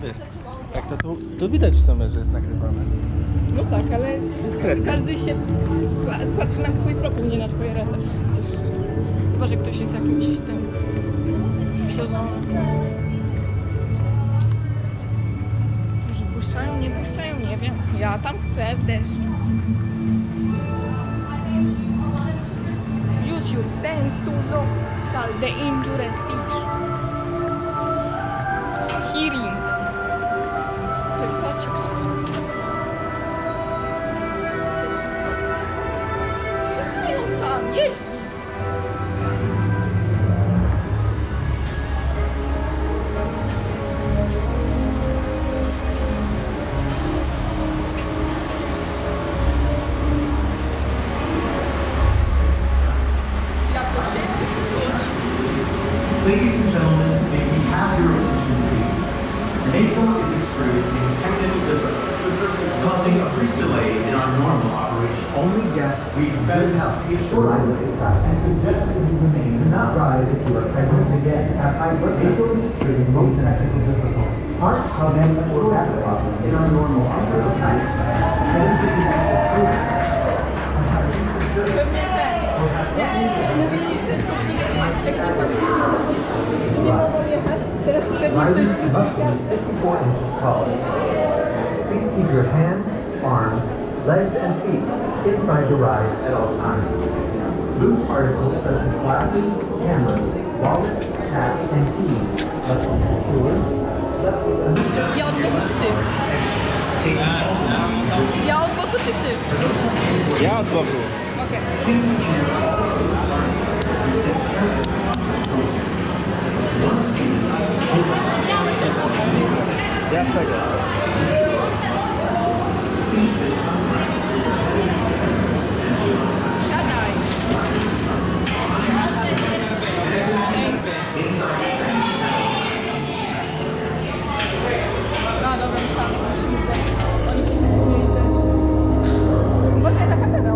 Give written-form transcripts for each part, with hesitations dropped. There. To widać w sumie, że jest nagrywane. No tak, ale dyskretnie. Każdy się patrzy na twój profil, nie na twoje ręce. Chyba, że ktoś jest jakimś tym przeznanym. Może puszczają, nie puszczają, nie wiem. Ja tam chcę w deszczu. Use your sense to local the injured fish. Hearing. Ladies and gentlemen, may we have your attention please. Mako is experiencing technical difficulties, causing a brief delay in our normal operation. Only guests we expect have a short impact and suggest that you remain. Do not ride if you are pregnant again. Mako is experiencing technical difficulties, part causing a short impact in our normal operation. Riders must be 54 inches tall. Please keep your hands, arms, legs, and feet inside the ride at all times. Loose articles such as glasses, cameras, wallets, hats, and keys must be secured. Ja od boku czy ty? Ja od boku czy ty? Ja od boku. Okej. Ja z tego. Siadaj. No dobra, myślałam, że musimy zdać. Oni powinni rzecz. Może na katedrę.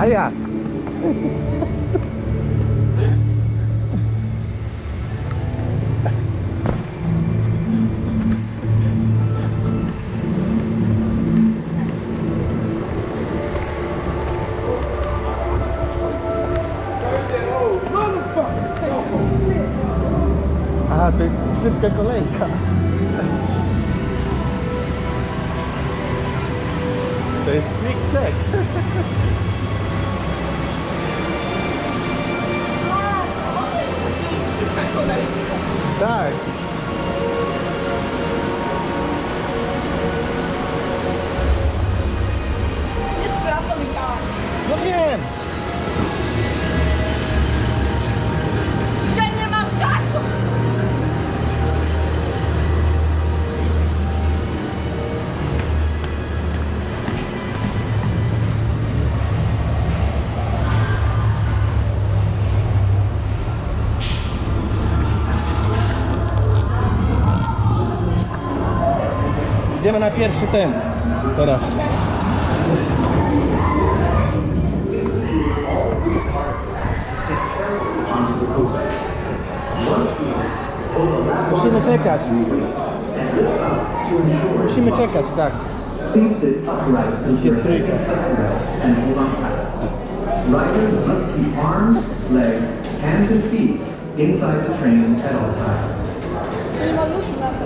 A jak? Aha, to jest szybka kolejka. To jest klik-cek. Tak. Jest prawda, Mika. No wiem. Ja nie mam czasu. Idziemy na pierwszy ten, teraz. Musimy czekać. Musimy czekać, tak. Już jest trójka. Nie ma ludzi na to.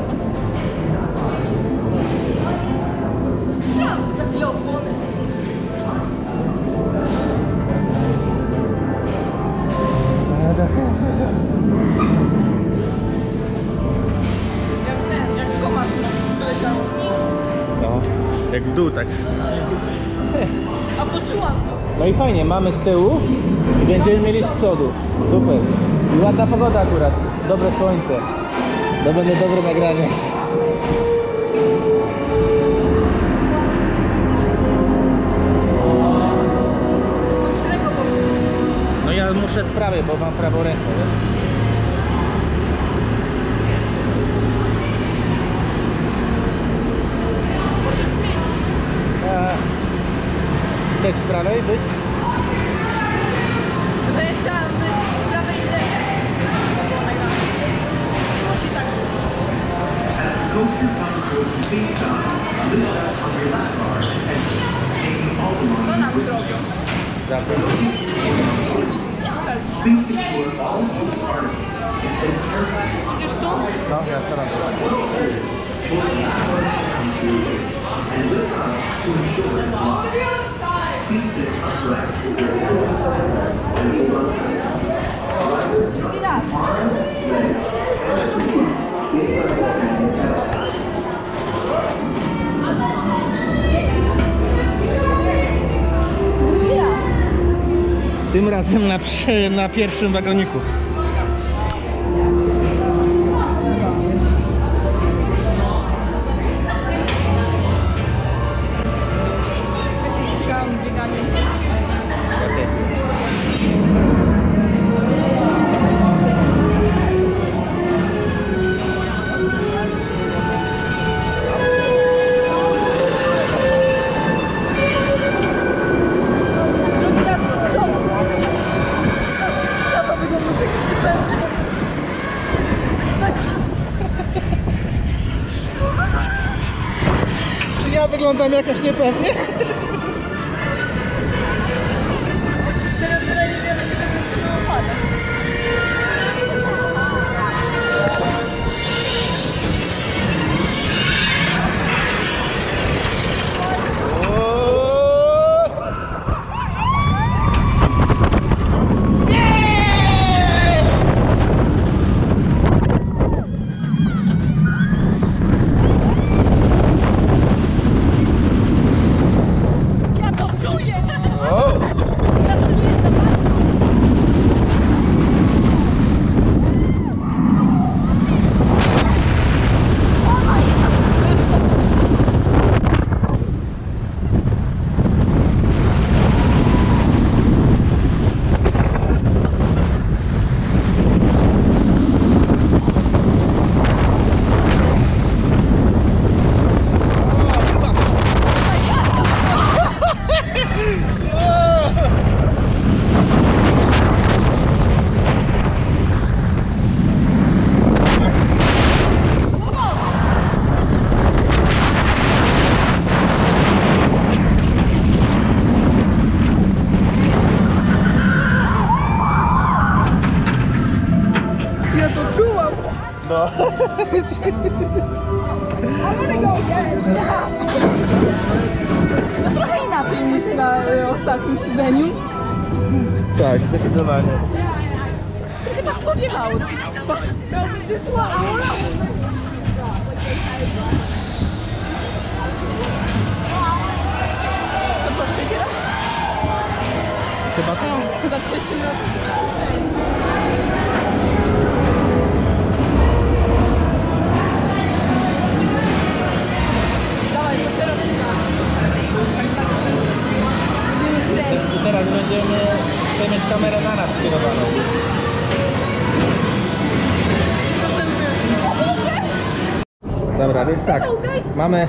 Jak go masz przeleciało w nim? No, jak w dół tak. A poczułam to. No i fajnie, mamy z tyłu i będziemy mieli z przodu. Super. I ładna pogoda akurat. Dobre słońce. To będzie dobre nagranie. Muszę sprawy, bo mam prawo rękę. Możesz zmienić. Chcesz z prawej być? Chciałam być z prawej i lewej. Musi tak być. Co nam zrobią? Zawsze. Idziesz tu? No, ja staram się. Tym razem na pierwszym wagoniku. Wyglądam jakoś niepewnie. Teraz I wanna go again. No trochę inaczej niż na ostatnim siedzeniu. Tak, zdecydowanie. Trochę tak podjechało. To co, trzeci raz? Chyba tak. Chyba trzeci raz. Teraz będziemy mieć kamerę na nas skierowaną. Dobra, więc tak, mamy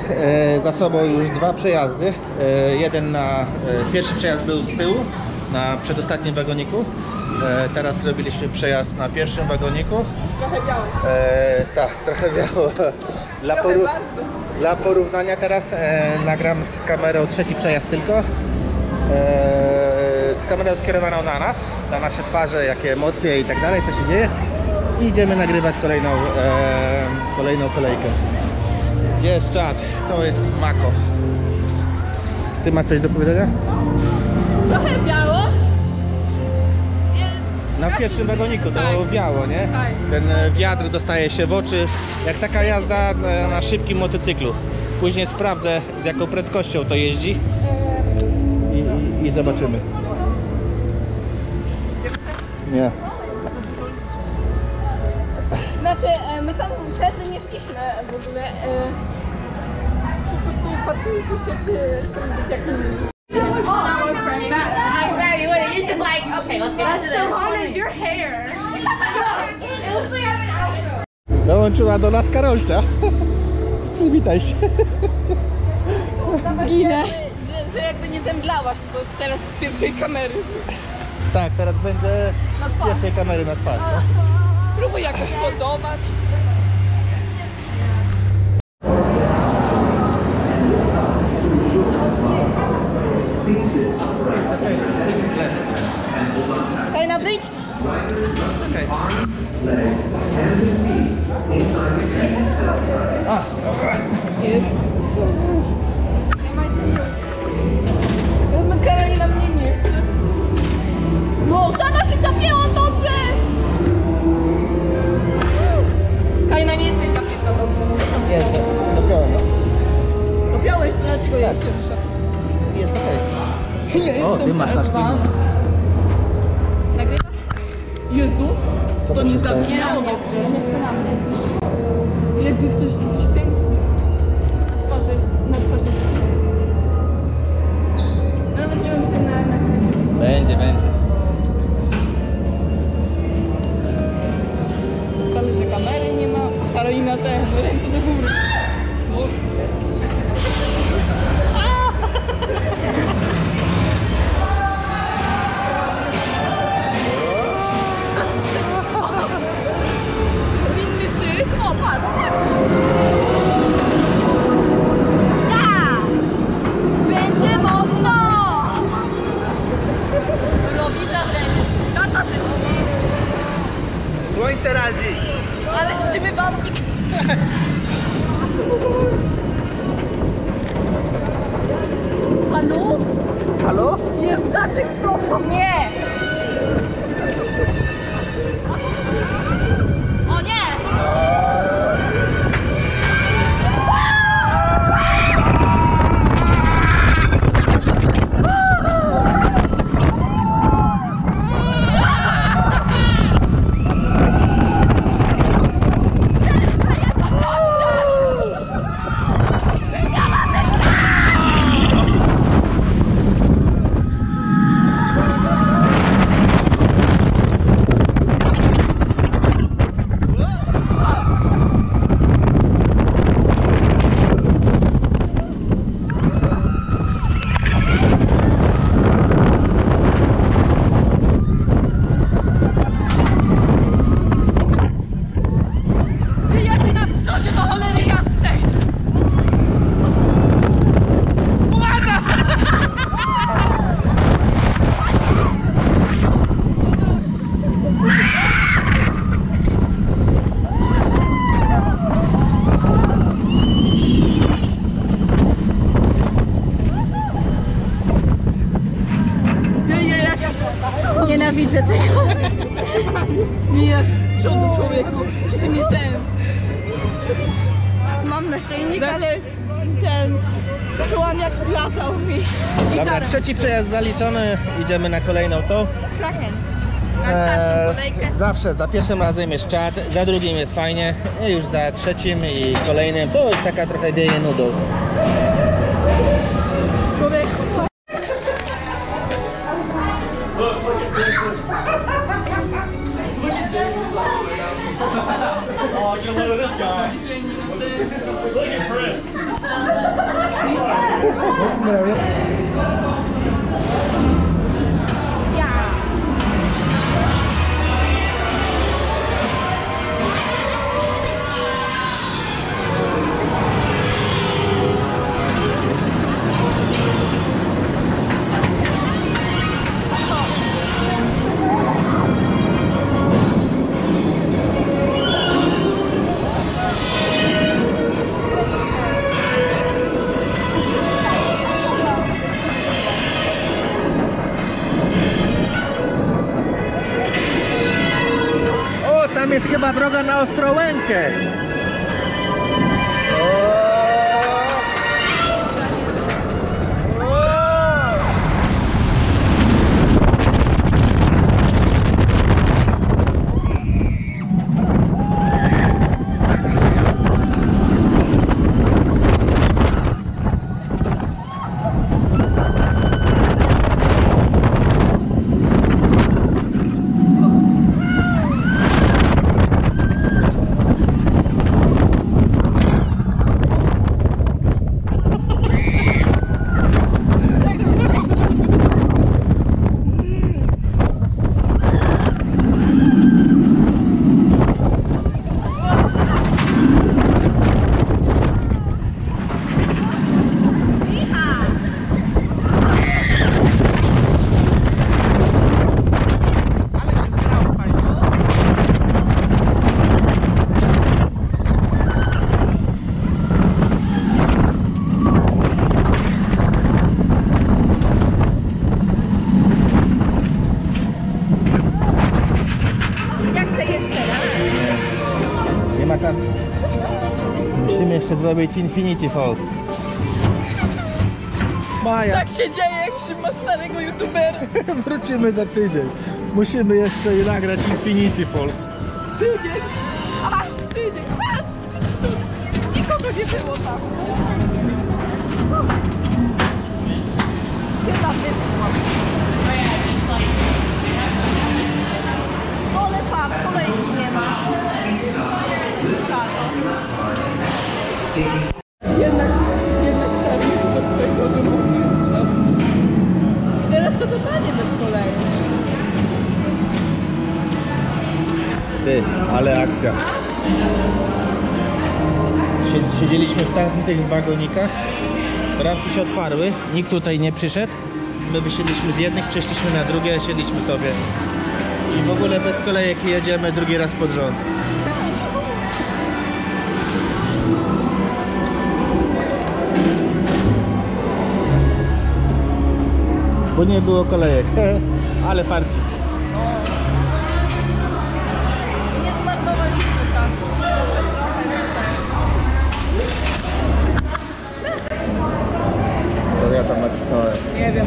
za sobą już dwa przejazdy. Jeden na... Pierwszy przejazd był z tyłu, na przedostatnim wagoniku. Teraz robiliśmy przejazd na pierwszym wagoniku. Trochę biało. Tak, trochę biało. Dla porównania teraz nagram z kamerą trzeci przejazd tylko. Z kamerą skierowaną na nas, na nasze twarze, jakie emocje i tak dalej, co się dzieje, i idziemy nagrywać kolejną kolejkę. Jest czad, to jest Mako. Ty masz coś do powiedzenia? Trochę biało. Na pierwszym wagoniku to było biało, nie? Ten wiatr dostaje się w oczy, jak taka jazda na szybkim motocyklu. Później sprawdzę, z jaką prędkością to jeździ. I zobaczymy. Nie. Znaczy, my tam wtedy nie szliśmy w ogóle. Po prostu patrzyliśmy się, czy chcą być jakimi. Dołączyła do nas Karolcia. Witaj się. Zginę. Że jakby nie zemdlałaś, bo teraz z pierwszej kamery. Tak, teraz będzie z pierwszej kamery na twarz. No? Próbuj jakoś podobać. Kajna, wyjdź! Okej. Jest. Karolina mnie nie chce. No, sama się zapięłam dobrze! Karolina, nie jesteś zapięta dobrze. Jest, dopiąłem. Dopiąłeś, to dlaczego ja się ruszę? Jest okej. O, ty masz nasz film. Nagrywasz? Jezu, to nie zapięło dobrze. Jakby ktoś coś piękny na twarzy. Będzie, będzie. Wcale, że kamery nie ma. Karolina te ręce do góry. Z innych tych, o patrz, słońce razi! Ale ścimy babnik! Halo? Halo? Jest Zaszek w domu! Nie! O nie! Nienawidzę tego. Mijak z przodu, człowieku. Jeszcze mi ten. Mam naszyjnik, ale ten... Czułam, jak latał mi. Dobra, trzeci przejazd zaliczony. Idziemy na kolejną to. Kraken. Na starszą kolejkę. Zawsze, za pierwszym razem jest czad, za drugim jest fajnie. I już za trzecim i kolejnym to jest taka trochę dzieje nudą. Oh, you're low to this guy. Look at Chris. Jest chyba droga na Ostrołękę. Jeszcze zrobić Infinity Falls. Maja. Tak się dzieje, jak się ma starego youtubera. Wrócimy za tydzień. Musimy jeszcze nagrać Infinity Falls. Tydzień? Aż tydzień! Aż! Nikogo nie było tam. Chyba wyschło. Ole patrz, kolejki nie ma. Jednak stawił się do tego, że mógł już tam. I teraz to totalnie bez kolei. Ty, ale akcja. Siedzieliśmy w tamtych wagonikach. Ramki się otwarły, nikt tutaj nie przyszedł. My wysiedliśmy z jednych, przeszliśmy na drugie, siedliśmy sobie. I w ogóle bez kolejek jedziemy drugi raz pod rząd. Bo nie było kolejek, ale partii. Nie zmarnowaliśmy czasu. Co ja tam nacisnąłem? Nie wiem,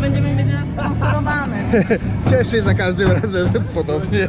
będziemy mieć nas sponsorowane. Cieszy za każdym razem podobnie.